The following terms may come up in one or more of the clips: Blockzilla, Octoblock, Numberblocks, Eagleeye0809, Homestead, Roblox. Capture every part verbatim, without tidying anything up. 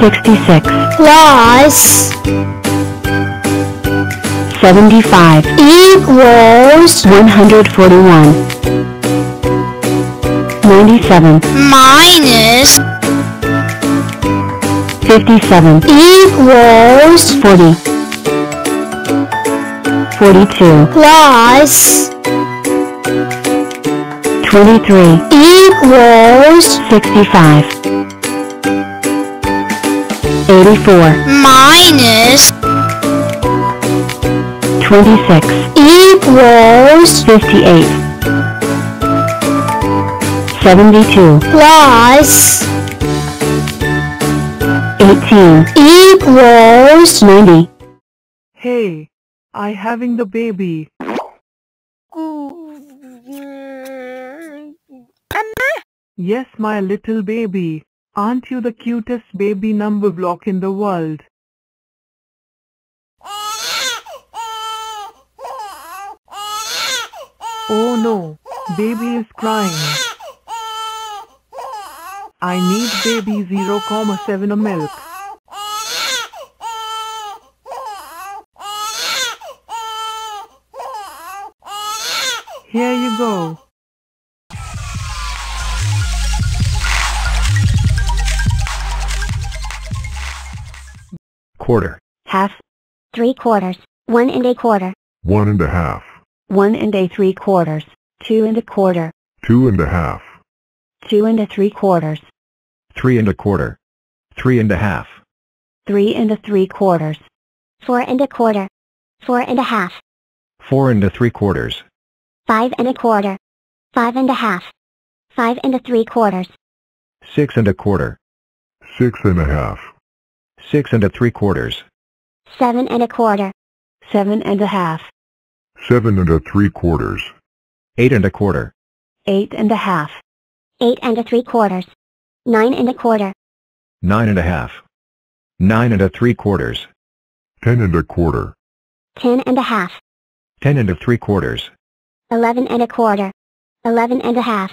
sixty-six plus seventy-five equals one hundred forty-one. ninety-seven minus fifty-seven equals forty. forty-two plus twenty-three equals sixty-five. eighty-four minus twenty-six equals fifty-eight. seventy-two plus eighteen equals ninety. Hey, I having the baby. Yes, my little baby. Aren't you the cutest baby number block in the world? Oh no, baby is crying. I need baby zero comma seven of milk. Here you go. Quarter. Half. Three quarters. One and a quarter. One and a half. One and a three quarters. Two and a quarter. Two and a half. Two and a three quarters. Three and a quarter. Three and a half. Three and a three quarters. Four and a quarter. Four and a half. Four and a three quarters. Five and a quarter. Five and a half. Five and a three quarters. Six and a quarter. Six and a half. Six and a three quarters. Seven and a quarter. Seven and a half. Seven and a three quarters. Eight and a quarter. Eight and a half. Eight and a three quarters. Nine and a quarter. Nine and a half. Nine and a three quarters. Ten and a quarter. Ten and a half. Ten and a three quarters. Eleven and a quarter. Eleven and a half.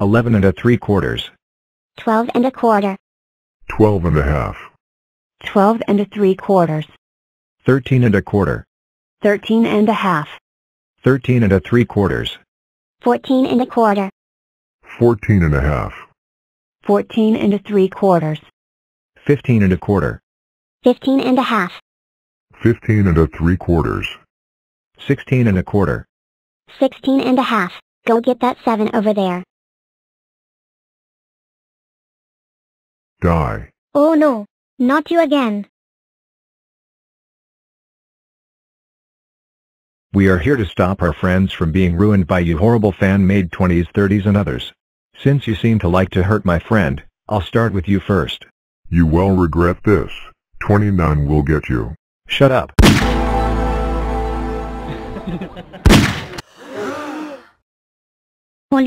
Eleven and a three quarters. Twelve and a quarter. Twelve and a half. Twelve and a three quarters. Thirteen and a quarter. Thirteen and a half. Thirteen and a three quarters. Fourteen and a quarter. Fourteen and a half. Fourteen and a three quarters. Fifteen and a quarter. Fifteen and a half. Fifteen and a three quarters. Sixteen and a quarter. Sixteen and a half. Go get that seven over there. Die. Oh no. Not you again. We are here to stop our friends from being ruined by you horrible fan-made twenties, thirties and others. Since you seem to like to hurt my friend, I'll start with you first. You will regret this. twenty-nine will get you. Shut up. That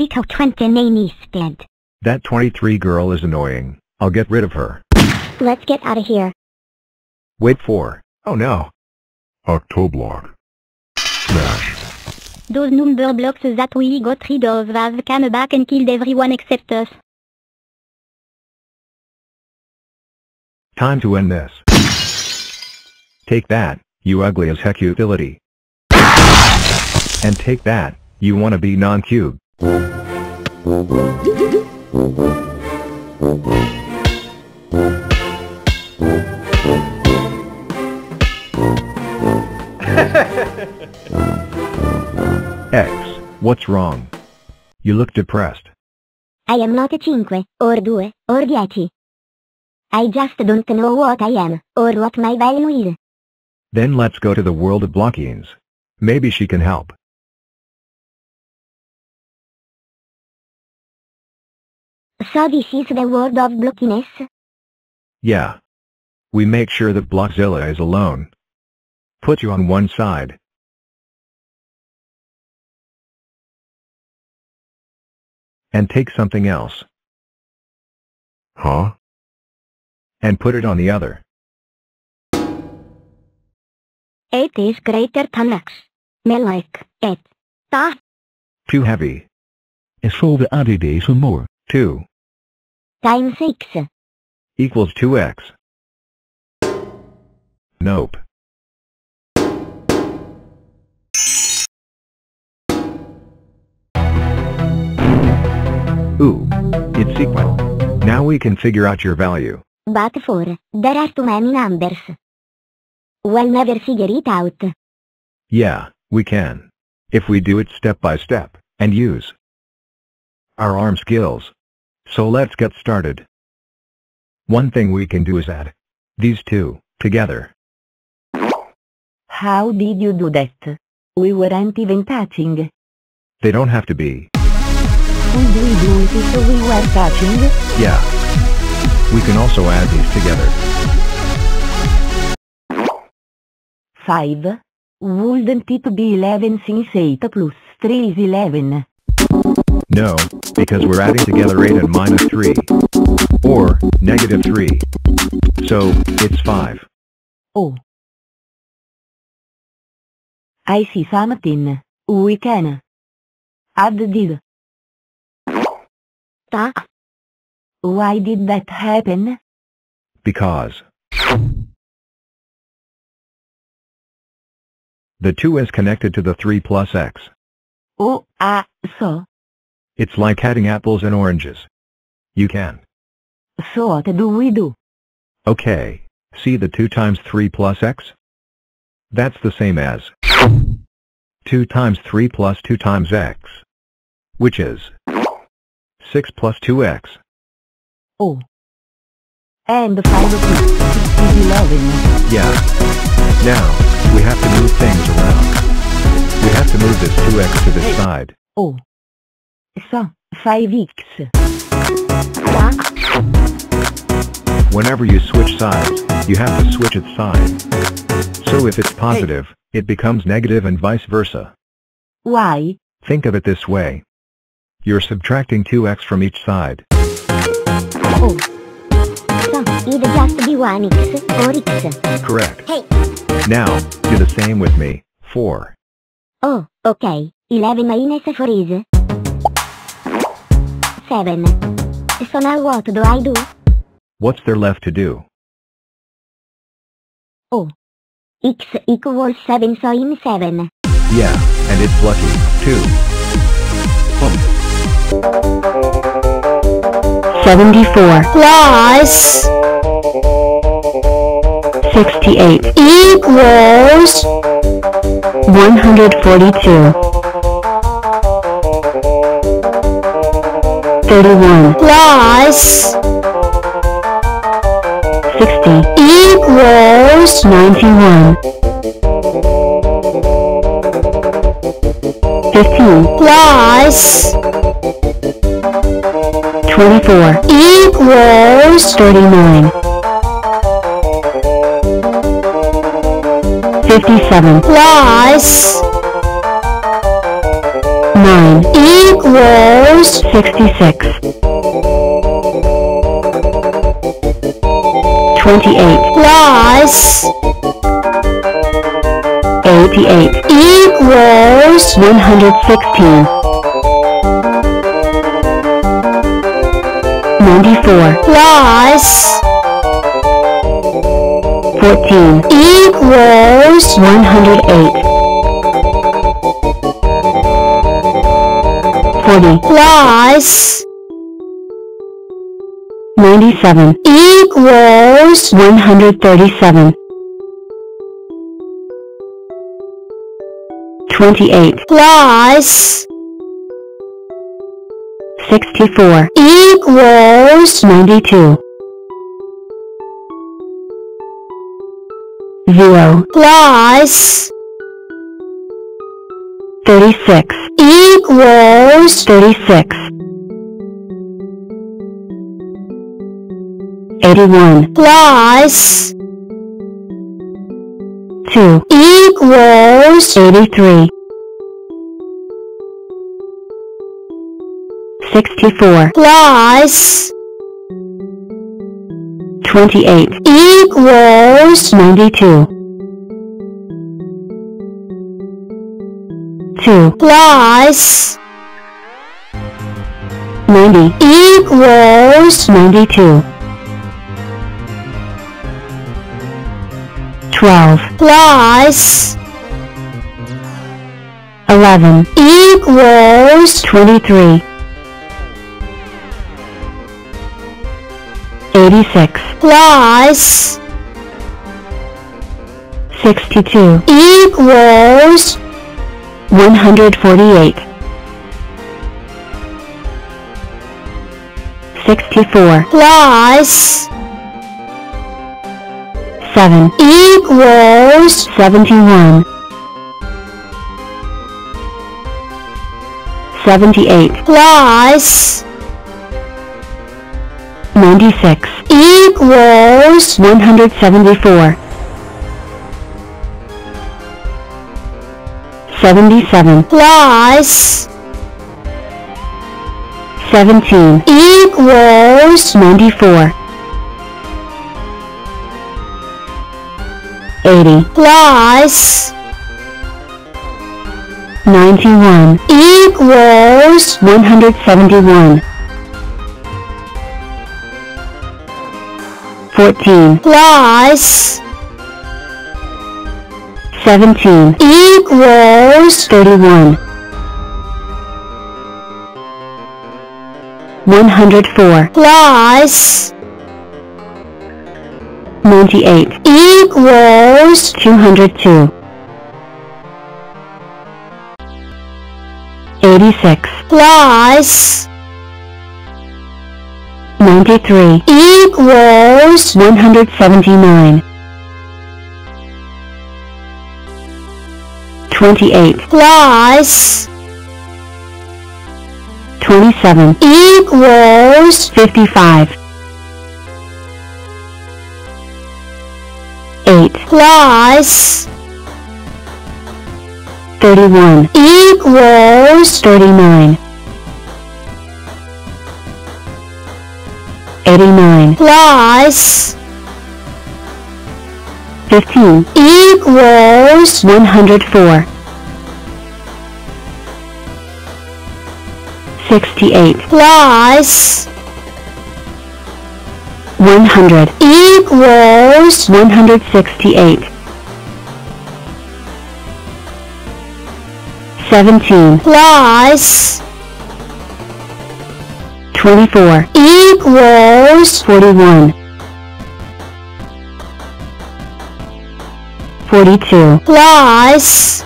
twenty-three girl is annoying. I'll get rid of her. Let's get out of here. Wait for. Oh no. Octoblock. Smash. Those number blocks that we got rid of have come back and killed everyone except us. Time to end this. Take that, you ugly as heck utility. And take that, you wanna be non-cube. X, what's wrong? You look depressed. I am not a cinque, or due, or dieci. I just don't know what I am, or what my value is. Then let's go to the world of blockings. Maybe she can help. So this is the world of blockiness? Yeah. We make sure that Blockzilla is alone. Put you on one side. And take something else. Huh? And put it on the other. Eight is greater than X. Me like it. Ta. Too heavy. And so the added is more. Two. times x equals two x. Nope. Ooh, it's equal. Now we can figure out your value. But for, there are too many numbers. We'll never figure it out. Yeah, we can. If we do it step by step, and use our arm skills. So let's get started. One thing we can do is add these two together. How did you do that? We weren't even touching. They don't have to be. Could we do it if we were touching? Yeah. We can also add these together. five. Wouldn't it be eleven since eight plus three is eleven? No, because we're adding together eight and minus three. Or, negative three. So, it's five. Oh. I see something. We can add this. Why did that happen? Because the two is connected to the three plus x. Oh, ah, uh, so? It's like adding apples and oranges. You can. So what do we do? Okay, see the two times three plus x? That's the same as two times three plus two times x, which is six plus two x. Oh. And the five is eleven. Yeah. Now, we have to move things around. We have to move this two x to this side. Oh. So, five x. Whenever you switch sides, you have to switch its side. So if it's positive, it becomes negative and vice versa. Why? Think of it this way. You're subtracting two x from each side. Oh. So, either just be one x or x. Correct. Hey. Now, do the same with me. four. Oh, okay. eleven minus four is seven. So now what do I do? What's there left to do? Oh. X equals seven, so I'm seven. Yeah, and it's lucky, too. Boom. seventy-four plus sixty-eight equals one hundred forty-two. thirty-one plus sixty equals ninety-one. fifteen plus twenty-four equals thirty-nine. fifty-seven plus nine equals sixty-six. twenty-eight plus eighty-eight equals one hundred sixteen. ninety-four plus fourteen equals one hundred eight. forty plus ninety-seven equals one hundred thirty-seven. twenty-eight plus sixty-four equals ninety-two. zero plus thirty-six equals thirty-six. eighty-one plus two equals eighty-three. sixty-four plus twenty-eight equals ninety-two. two plus ninety equals ninety-two. twelve plus eleven equals twenty-three. eighty-six plus sixty-two equals one hundred forty-eight. sixty-four plus seven equals seventy-one. seventy-eight plus ninety-six equals one hundred seventy-four. seventy-seven plus seventeen equals ninety-four. eighty plus ninety-one equals one hundred seventy-one. fourteen plus seventeen equals thirty-one. one hundred four plus ninety-eight equals two hundred two. eighty-six plus ninety-three equals one hundred seventy-nine. twenty-eight plus twenty-seven equals fifty-five. eight plus thirty-one equals thirty-nine. eighty-nine plus fifteen equals one hundred four. sixty-eight plus one hundred equals one hundred sixty-eight. seventeen plus twenty-four equals forty-one. forty-two plus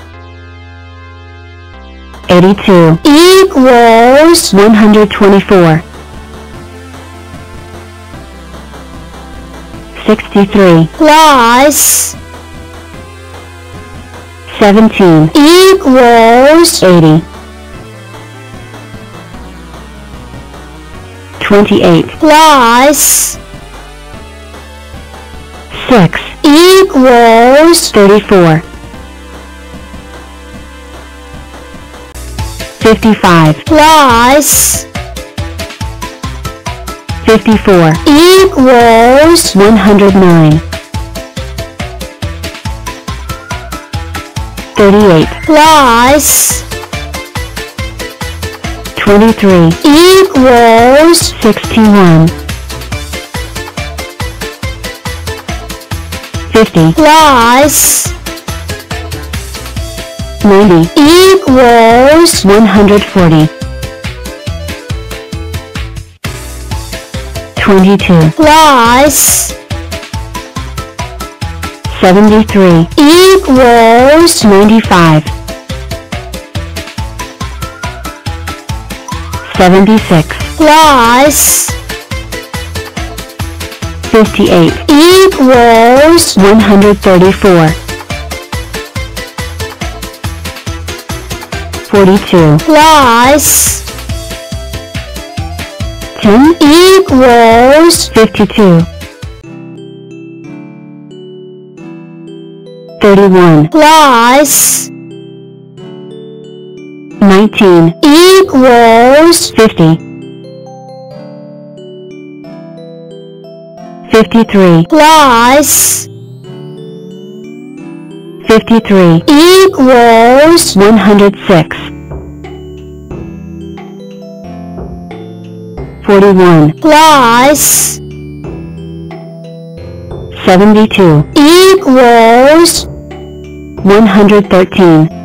eighty-two equals one hundred twenty-four. sixty-three plus seventeen equals eighty. twenty-eight plus six equals thirty-four. fifty-five plus fifty-four equals one hundred nine. thirty-eight plus twenty-three equals sixty-one. fifty plus ninety equals one hundred forty. twenty-two plus seventy-three equals ninety-five. seventy-six plus fifty-eight equals one hundred thirty-four. forty-two plus ten equals fifty-two. thirty-one plus nineteen equals fifty. fifty-three plus fifty-three equals one hundred six. forty-one plus seventy-two equals one hundred thirteen.